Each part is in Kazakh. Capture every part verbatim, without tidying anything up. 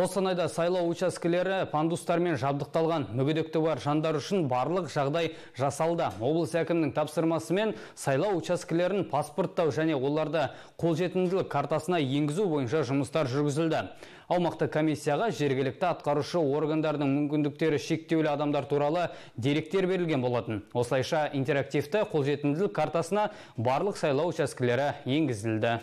Қостанайда сайлау учаскелері пандустармен жабдықталған. Мүгедектігі бар жандар үшін барлық жағдай жасалды. Облыс әкімінің тапсырмасымен сайлау учаскелерін паспорттау және оларды қолжетімділік картасына енгізу бойынша жұмыстар жүргізілді. Аумақты комиссияға жергілікті атқарушы органдардың мүмкіндіктері шектеулі адамдар туралы деректер берілген болатын. Осылайша интерактивті қолжетімділік картасына барлық сайлау учаскелері енгізілді.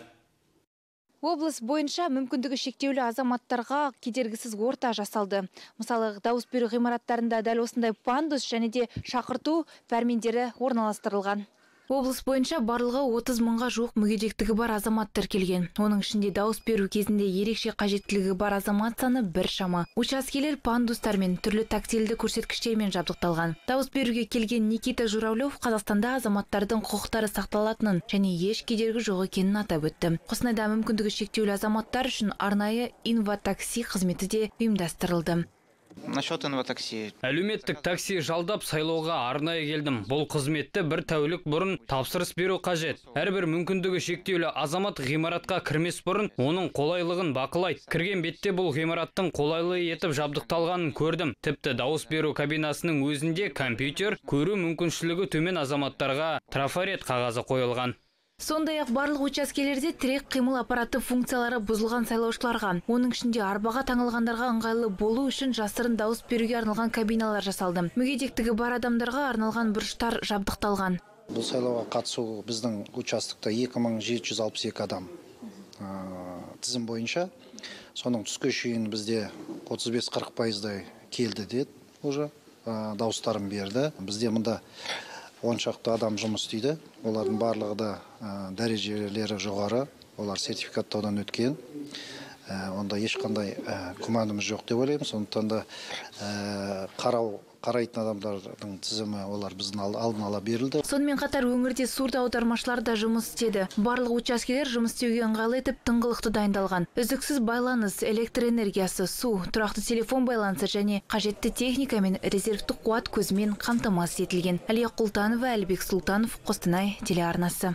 Облыс бойынша мүмкіндігі шектеулі азаматтарға кедергісіз орта жасалды. Мысалы, дауыс беру ғимараттарында дәл осындай пандус және де шақырту пәрмендері орналастырылған. Облыс бойынша барлығы отыз мыңға жуық мүгедектігі бар азамат тіркелген. Оның ішінде дауыс беру кезінде ерекше қажеттілігі бар азамат саны бір шама. Учаскелер пандустармен, түрлі тактильді көрсеткіштермен жабдықталған. Дауыс беруге келген Никита Журавлев Қазақстанда азаматтардың құқықтары сақталатынын және еш кедергі жоқ екенін атап өтті. Қостанайда мүмкіндігі шектеулі азаматтар үшін арнайы инватакси қызметі де ұйымдастырылды. Насчет инватакси. Әлеуметтік такси жалдап сайлауға арнайы келдім. Бұл қызметті бір тәулік бұрын тапсырыс беру қажет. Әрбір мүмкіндігі шектеулі азамат ғимаратқа кірмес бұрын оның қолайлығын бақылайды. Кірген бетте бұл ғимараттың қолайлы етіп жабдықталғанын көрдім. Тіпті дауыс беру кабинасының өзінде компьютер, көру мүмкіншілігі төмен азаматтарға трафарет қағазы қойылған. Сондай-ақ барлық учаскелерде тірек қимыл аппараты функциялары бұзылған сайлаушыларға, оның ішінде арбаға таңылғандарға ыңғайлы болу үшін жасырын дауыс беруге арналған кабиналар жасалды. Мүгедектігі бар адамдарға арналған бұрыштар жабдықталған. Бұл сайлауға қатысу біздің участықта екі мың жеті жүз алпыс екі адам тізім бойынша. Соның түске шейін бізде отыз бес қырық пайыздай келді деді, уже дауыстарын берді. Бізде мұнда он шақты адам жұмыс істейді. Олардың барлығы да дәрежелері жоғары. Олар сертификаттаудан өткен. Онда ешқандай күмәніміз жоқ деп ойлаймын. Сондықтан да қарау қарайтын адамдардың тізімі олар біздің алдын ала берілді. Сонымен қатар өңірде сурда аудармашылар да жұмыс істеді. Барлық учаскелер жұмыс істеуге ыңғайлы етіп тыңғылықты дайындалған. Үздіксіз байланыс, электр энергиясы, су, тұрақты телефон байланысы және қажетті техника мен резервтік қуат көзімен қамтамасыз етілген. Алия Құлтанова, Әлібек Султанов, Қостанай телеарнасы.